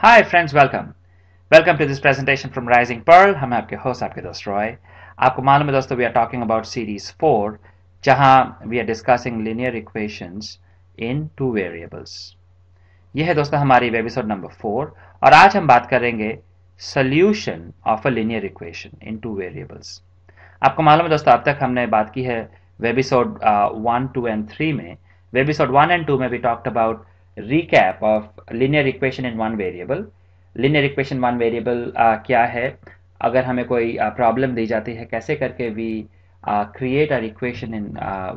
Hi friends welcome to this presentation from Rising Pearl. हम आपके host आपके दोस्त रॉय। आपको मालूम है दोस्तों we are talking about series 4 जहां we are discussing linear equations in two variables. यह है दोस्तों हमारी एपिसोड नंबर 4 और आज हम बात करेंगे solution of a linear equation in two variables. आपको मालूम है दोस्तों अब तक हमने बात की है एपिसोड 1, 2 एंड 3 में। एपिसोड 1 and 2 में we talked about recap of linear equation in one variable. Linear equation one variable क्या है? अगर हमें कोई प्रॉब्लम दी जाती है कैसे करके we create our equation in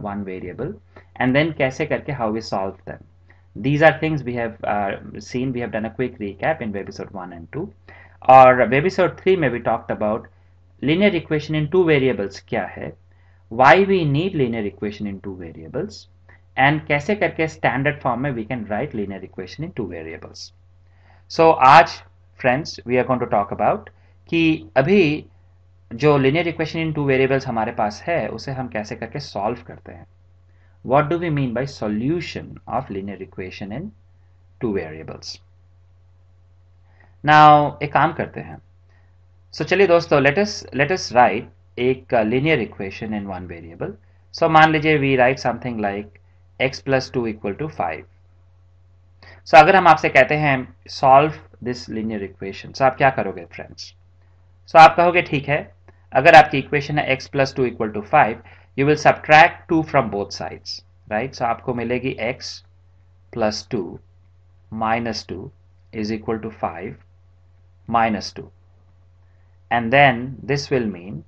one variable and then कैसे करके how we solve them. These are things we have seen, we have done a quick recap in episode 1 and 2। और एपिसोड 3 में we talked about linear equation in two variables क्या है, why we need linear equation in two variables and कैसे करके standard form में we can write linear equation in two variables. So आज friends we are going to talk about कि अभी जो linear equation in two variables हमारे पास है उसे हम कैसे करके सॉल्व करते हैं। What do we mean by solution of linear equation in two variables. Now एक काम करते हैं। सो चलिए दोस्तों लेट अस राइट एक linear equation in one variable. So मान लीजिए we write something like x + 2 = 5। So अगर हम आपसे कहते हैं solve this linear equation, so आप क्या करोगे फ्रेंड्स? सो आप कहोगे ठीक है, अगर आपकी इक्वेशन है x + 2 = 5, you will subtract 2 from both sides, right? So आपको मिलेगी x + 2 - 2 = 5 - 2 and then this will mean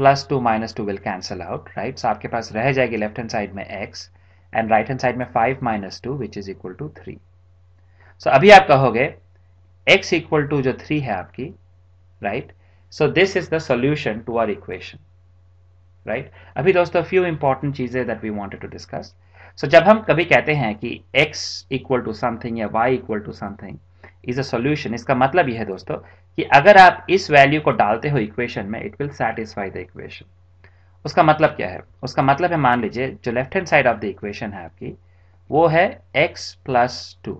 +2 - 2 will cancel out, right? So आपके पास रह जाएगी लेफ्ट हैंड साइड में x and right hand side में 5 - 2 which is equal to 3। So अभी आप कहोगे x = 3 है आपकी, right? So this is the solution to our equation, right? अभी दोस्तों फ्यू इंपॉर्टेंट चीजें that we wanted to discuss. So जब हम कभी कहते हैं कि x = समथिंग या y = something is a solution, इसका मतलब यह है दोस्तों कि अगर आप इस वैल्यू को डालते हो इक्वेशन में it will satisfy the equation. उसका मतलब क्या है? उसका मतलब है मान लीजिए जो left hand side of the equation है आपकी वो है x + 2।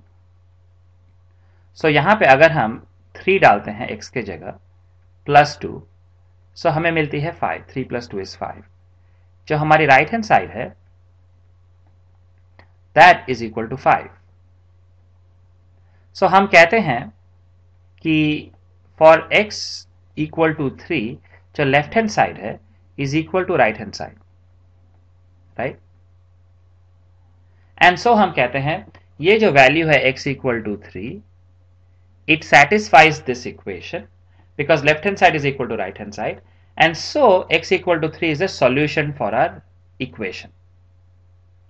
सो यहाँ पे अगर हम 3 डालते हैं x के जगह +2, सो हमें मिलती है 5। 3 + 2 is 5। जो हमारी राइट हैंड साइड है that is equal to 5। So हम कहते हैं कि फॉर x = 3 जो लेफ्ट हैंड साइड है is equal to right hand side, right? And so हम कहते हैं ये जो value है x = 3 it satisfies this equation because left hand side is equal to right hand side and so x = 3 is a solution for our equation,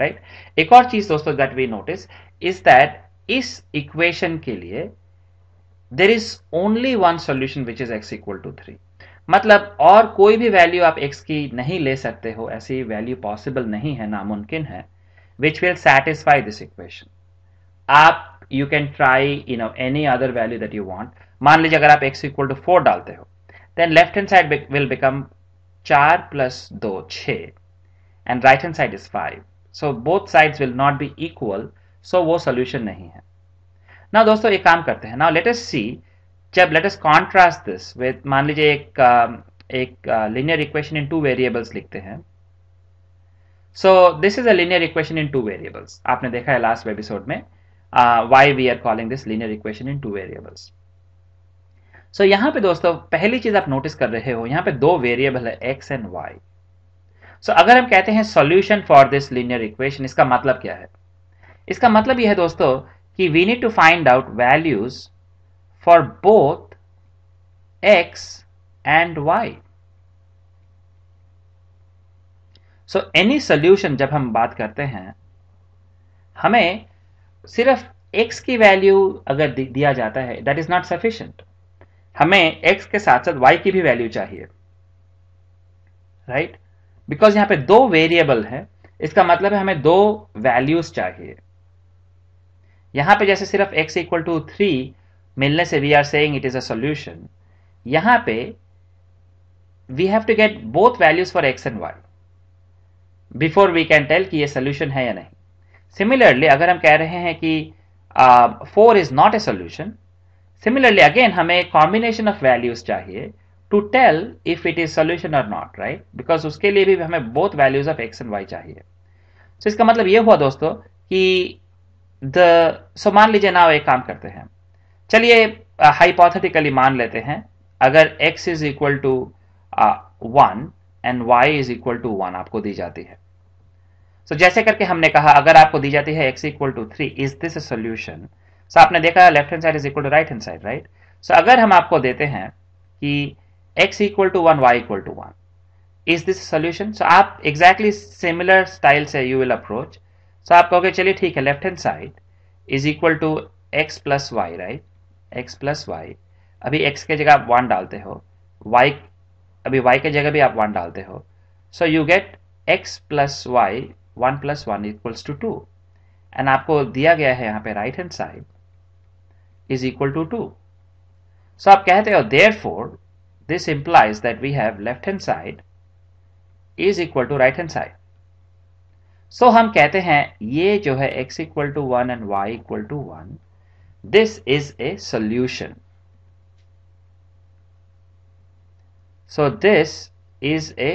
right? एक और चीज दोस्तों that we notice is that इस equation के लिए there is only one solution which is x = 3। मतलब और कोई भी वैल्यू आप x की नहीं ले सकते हो, ऐसी वैल्यू पॉसिबल नहीं है, नामुमकिन है, which will satisfy this equation. आप you can try any other value that you want. मान लीजिए अगर आप x = 4 डालते हो then left hand side will become 4 + 2 = 6 and right hand side is 5। So both sides will not be equal, so वो solution नहीं है ना दोस्तों। एक काम करते हैं ना, लेट अस सी जब let us contrast this with मान लीजिए एक linear equation in two variables लिखते हैं। So this is a linear equation in two variables. आपने देखा है लास्ट एपिसोड में why we are calling this linear equation in two variables. So यहाँ पे दोस्तों पहली चीज आप नोटिस कर रहे हो, यहाँ पे 2 वेरिएबल है एक्स एंड वाई। सो अगर हम कहते हैं solution for this linear equation, इसका मतलब क्या है? इसका मतलब यह है दोस्तों कि we need to find out values for both x and y. So any solution जब हम बात करते हैं हमें सिर्फ x की वैल्यू अगर दिया जाता है that is not sufficient. हमें x के साथ साथ y की भी वैल्यू चाहिए, right? Because यहाँ पे 2 वेरिएबल है, इसका मतलब है हमें 2 वैल्यूज चाहिए। यहाँ पे जैसे सिर्फ x = 3 मिलने से we are saying it is a solution, यहां पे we have to get both values for x and y before we can tell कि ये सॉल्यूशन है या नहीं। सिमिलरली अगर हम कह रहे हैं कि 4 is not a solution, Similarly, again, हमें combination of values चाहिए to tell if it is solution or not, right? Because उसके लिए भी हमें both values of x and y चाहिए. So इसका मतलब ये हुआ दोस्तों कि मान लीजिए ना एक काम करते हैं, चलिए hypothetically मान लेते हैं अगर x is equal to 1 and y is equal to 1 आपको दी जाती है. So जैसे करके हमने कहा अगर आपको दी जाती है x equal to 3, is this a solution? So आपने देखा left hand side is equal to right hand side, right? So अगर हम आपको देते हैं कि x equal to 1, y equal to 1, is this a solution? So आप exactly similar style से you will approach. So आप कहोगे चलिए ठीक है left hand side is equal to x plus y, right? x plus y, अभी x के जगह आप 1 डालते हो, y अभी y के जगह भी आप 1 डालते हो, so you get x plus y 1 plus 1 equals to 2 and आपको दिया गया है यहाँ पे right hand side is equal to 2. So आप कहते हो therefore this implies that we have left hand side is equal to right hand side. So हम कहते हैं ये जो है x equal to 1 and y equal to 1, this is a solution. So this is a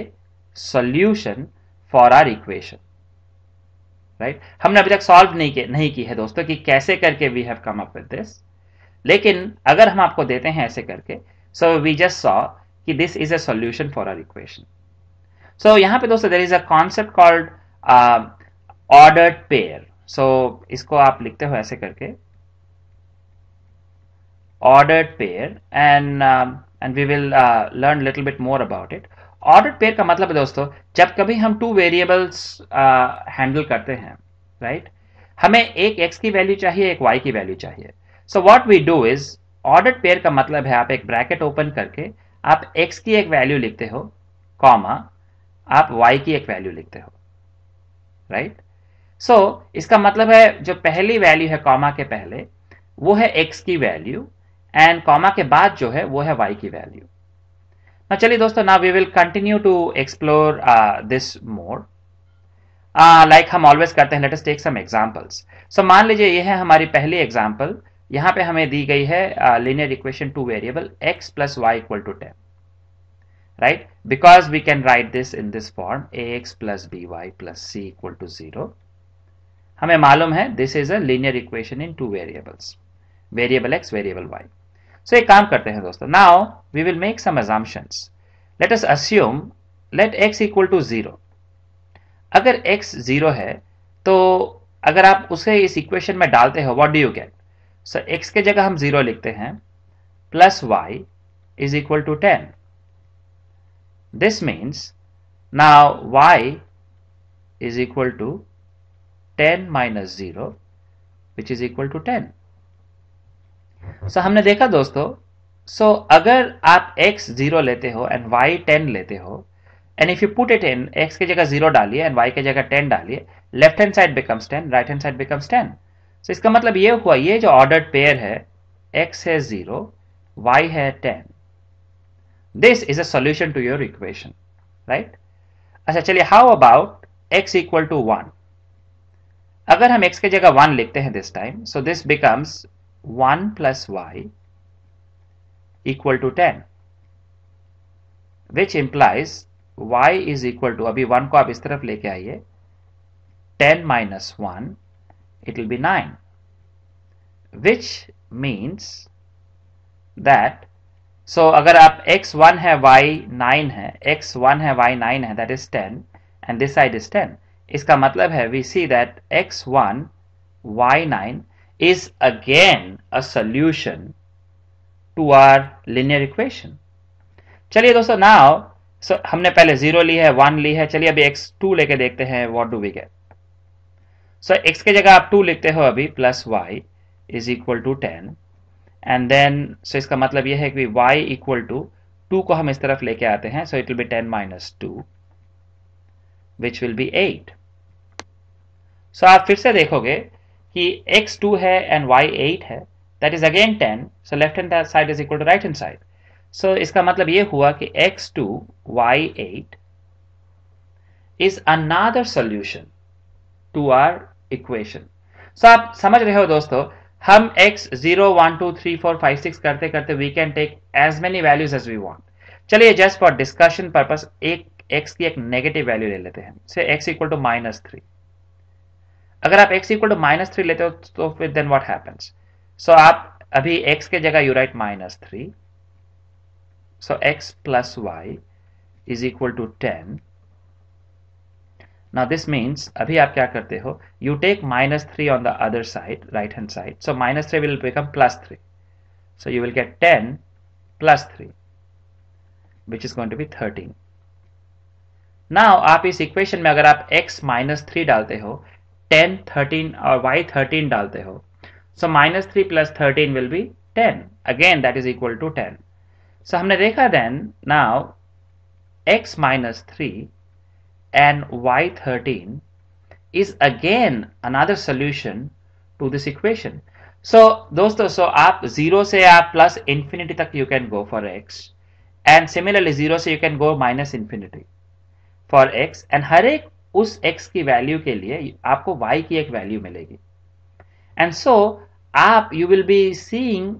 solution for our equation. Right? हमने अभी तक solve नहीं की है दोस्तों कि कैसे करके we have come up with this, लेकिन अगर हम आपको देते हैं ऐसे करके, सो वी जस्ट सॉ कि this is a solution for our equation. So यहाँ पे दोस्तों there is a concept called ordered pair. सो इसको आप लिखते हो ऐसे करके ordered pair and we will learn little bit more about it. Ordered pair का मतलब है दोस्तों जब कभी हम टू वेरिएबल्स हैंडल करते हैं, राइट? हमें एक एक्स की वैल्यू चाहिए, एक वाई की वैल्यू चाहिए. So what we do is ordered pair का मतलब है आप एक ब्रैकेट ओपन करके आप एक्स की एक वैल्यू लिखते हो, कॉमा आप वाई की एक वैल्यू लिखते हो, राइट? सो इसका मतलब है जो पहली वैल्यू है कॉमा के पहले वो है एक्स की वैल्यू एंड कॉमा के बाद जो है वो है वाई की वैल्यू. ना चलिए दोस्तों ना we will continue to explore this more like हम ऑलवेज करते हैं. Let us take some examples. So मान लीजिए ये है हमारी पहली एग्जांपल. यहाँ पे हमें दी गई है linear equation two variable x plus y equal to 10, right? Because we can write this in this form ax plus b y plus c equal to 0. हमें मालूम है this is a linear equation in two variables, variable x variable y. So, एक काम करते हैं दोस्तों. Now we will make some assumptions. Let us assume let x equal to 0. अगर x 0 है तो अगर आप उसे इस इक्वेशन में डालते हो what do you get? So x के जगह हम 0 लिखते हैं plus y is equal to 10. This means now y is equal to 10 minus 0 which is equal to 10. So हमने देखा दोस्तों, अगर आप x 0 लेते हो एंड y 10 लेते हो and if you put it in x के जगह 0 डालिए एंड y के जगह 10 डालिए, left hand side becomes 10, right hand side becomes 10. So इसका मतलब ये हुआ ये जो ऑर्डर्ड पेयर है x है 0 y है 10, this is a solution to your equation, right? अच्छा चलिए how about x equal to 1. अगर हम x के जगह 1 लिखते हैं this time, so this becomes 1 plus y equal to 10, which implies y is equal to, अभी 1 को आप इस तरफ लेके आइए, 10 minus 1, it will be 9, which means that, so अगर आप x 1 है y 9 है, x 1 है y 9 है, that is 10 and this side is 10. इसका मतलब है we see that x 1 y 9 is again a solution to our linear equation. चलिए दोस्तों now, हमने पहले 0 ली है 1 ली है, चलिए अभी x2 लेके देखते हैं what do we get. So x के जगह आप 2 लिखते हो अभी plus y is equal to 10 and then so इसका मतलब यह है कि y equal to 2 को हम इस तरफ लेके आते हैं, so it will be 10 minus 2 which will be 8. So आप फिर से देखोगे कि x 2 है एंड y 8 है, that is again 10, so left hand side is equal to right hand side. So इसका मतलब ये हुआ कि x 2 y 8 is another solution to our equation. So आप समझ रहे हो दोस्तों हम x 0, 1, 2, 3, 4, 5, 6 करते करते we can take as many values as we want. चलिए जस्ट फॉर डिस्कशन पर्पस एक x की एक नेगेटिव वैल्यू ले लेते हैं, से x इक्वल टू -3। अगर आप x इक्वल टू -3 लेते हो तो फिर देन व्हाट हैपेंस, सो आप अभी x के जगह you write -3, so x plus y is equal to 10। Now this means अभी आप क्या करते हो, you take -3 on the other side, right hand side, so -3 will become +3, so you will get 10 plus 3 which is going to be 13. Now आप इस equation में अगर आप x -3 डालते हो, 10 13 और y 13 डालते हो, so -3 plus 13 will be 10, again that is equal to 10. So हमने देखा then now x -3 and y13 is again another solution to this equation. So दोस्तों, so आप 0 से आप plus infinity तक you can go for x, and similarly 0 से you can go -infinity for x, and हर एक उस x की value के लिए आपको y की एक value मिलेगी, and so आप you will be seeing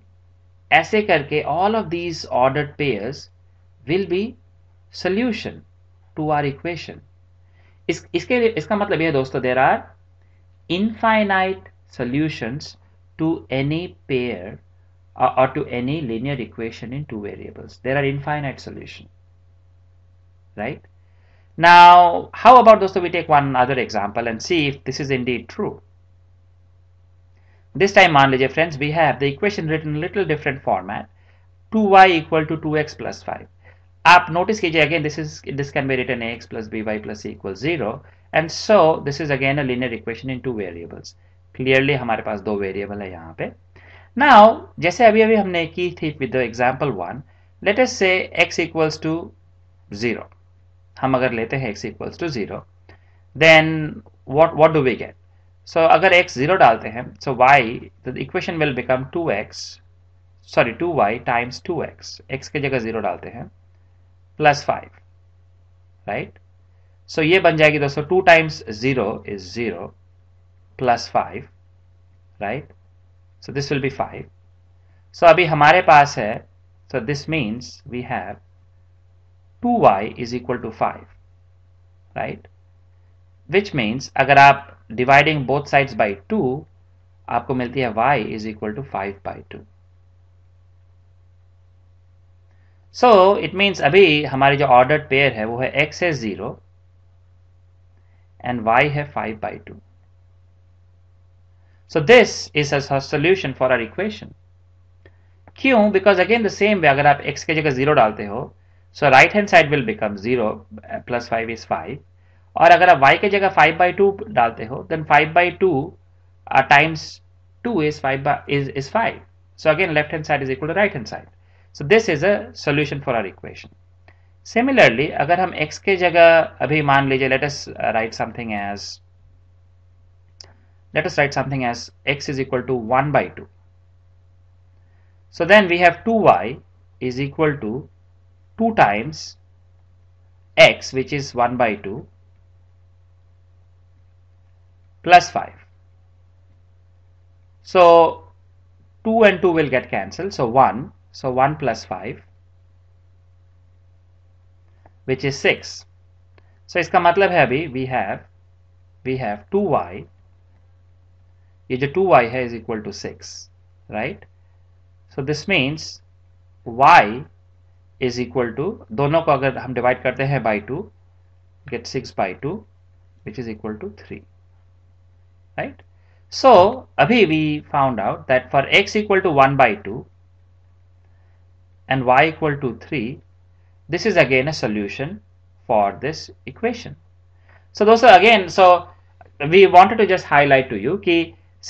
ऐसे करके all of these ordered pairs will be solution to our equation. इसका मतलब यह दोस्तों, there are infinite solutions to any pair or to any linear equation in two variables. There are infinite solutions, right? Now, how about दोस्तों we take one other example and see if this is indeed true. This time मान लीजिए friends, we have the equation written in little different format, 2y equal to 2x plus 5. आप notice कीजिए again this can be written ax plus by plus c equals 0, and so this is again a linear equation in two variables. Clearly हमारे पास दो variable है यहाँ पे. Now जैसे अभी अभी हमने की थी विद एग्जाम्पल 1, लेट अस से x equals to 0, हम अगर लेते हैं x equals to 0, then what do we get? So अगर x 0 डालते हैं, so y the equation will become 2y times 2x, x के जगह 0 डालते हैं, प्लस 5, राइट? सो ये बन जाएगी दोस्तों 2 times 0 is 0 plus 5, right? So this will be 5. सो अभी हमारे पास है, so this means we have 2y is equal to 5, right? Which means अगर आप डिवाइडिंग बोथ साइड्स बाय 2 आपको मिलती है y is equal to 5/2. So it means अभी हमारी जो ऑर्डर्ड पेयर है वो है x है 0 एंड y है 5/2. So this is a solution for our equation. क्यों? Because again the same way अगर आप x के जगह 0 डालते हो, so right hand side will become 0 plus 5 is 5, और अगर आप y के जगह 5/2 डालते हो then 5/2 times 2 is 5. So again left hand side is equal to right hand side. So this is a solution for our equation. Similarly, अगर हम x के जगह अभी मान लीजिए, let us write something as x is equal to 1/2. So then we have 2y is equal to 2 times x, which is 1/2, plus 5. So 2 and 2 will get cancelled, so 1. So 1 plus 5 which is 6. So इसका मतलब है अभी we have 2y, ये जो 2y है is equal to 6, right? So this means y is equal to, दोनों को अगर हम divide करते हैं by 2 get 6/2 which is equal to 3, right? So अभी we found out that for x equal to 1/2 and y equal to 3, this is again a solution for this equation. So those are again, so we wanted to just highlight to you कि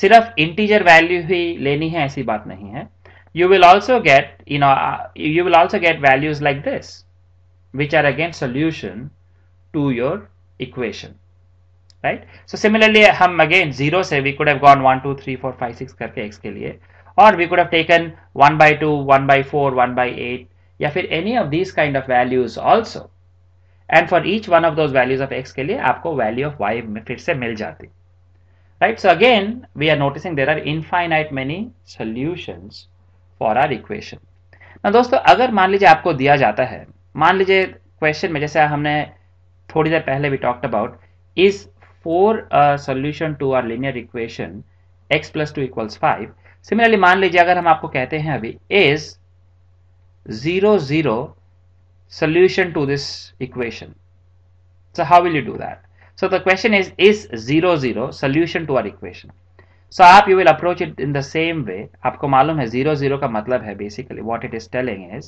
सिर्फ integer value ही लेनी है ऐसी बात नहीं है. You will also get values like this which are again solution to your equation, right? So similarly हम again 0 से we could have gone 1, 2, 3, 4, 5, 6 करके x के लिए, or we could have taken 1/2, 1/4, 1/8, या फिर any of these kind of values also, and for each one of those values of x के लिए आपको value of y फिर से मिल जाती. right? So again, we are noticing there are infinite many solutions for our equation. Now दोस्तों, अगर मान लीजिए आपको दिया जाता है, मान लीजिए क्वेश्चन में जैसे हमने थोड़ी देर पहले भी talked about is four solution to our linear equation x plus 2 equals 5. Similarly मान लीजिए अगर हम आपको कहते हैं अभी is 0, 0 solution to this equation. So how will you do that? So the question is 0, 0 solution to our equation? So you will approach it in the same way. आपको मालूम है 0, 0 का मतलब है basically what it is telling is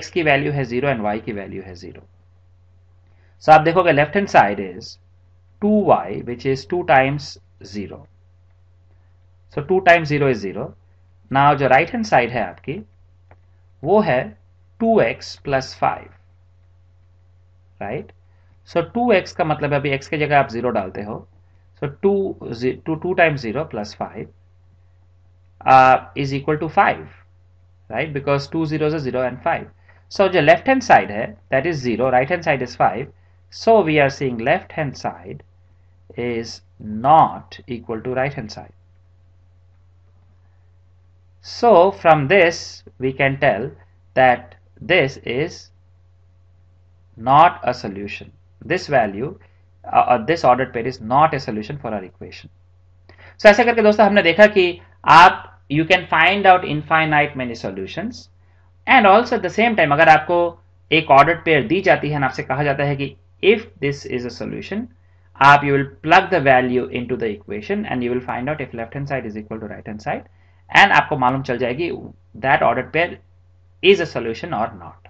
x की value है 0 and y की value है 0. So आप देखोगे left hand side is 2y which is 2 times 0. So 2 times 0 is 0. Now जो right hand side है आपकी वो है 2x plus 5, right? So 2x का मतलब है अभी x के जगह आप 0 डालते हो. So 2 times 0 plus 5 is equal to 5, right? Because 2 zeros are 0 and 5. So जो left hand side है that is 0, right hand side is 5. So we are seeing left hand side is not equal to right hand side. So from this we can tell that this is not a solution. This value or this ordered pair is not a solution for our equation. So ऐसे करके दोस्तों हमने देखा कि आप you can find out infinite many solutions and also at the same time अगर आपको एक ordered pair दी जाती है और आपसे कहा जाता है कि if this is a solution, आप you will plug the value into the equation and you will find out if left hand side is equal to right hand side and आपको मालूम चल जाएगी that ordered pair is a solution or not.